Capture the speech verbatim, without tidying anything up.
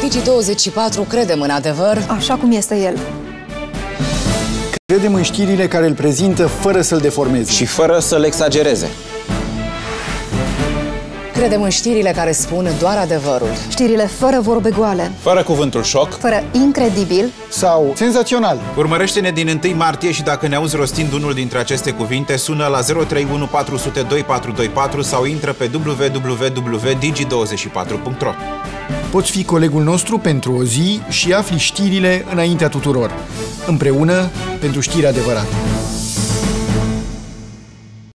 Dramatici douăzeci și patru credem în adevăr, așa cum este el. Credem în știrile care îl prezintă fără să-l deformeze și fără să-l exagereze. Credem în știrile care spun doar adevărul. Știrile fără vorbe goale. Fără cuvântul șoc. Fără incredibil. Sau senzațional. Urmărește-ne din întâi martie și dacă ne auzi rostind unul dintre aceste cuvinte, sună la zero trei unu patru zero zero doi patru doi patru sau intră pe w w w punct digi douăzeci și patru punct ro. Poți fi colegul nostru pentru o zi și afli știrile înaintea tuturor. Împreună pentru știri adevărate.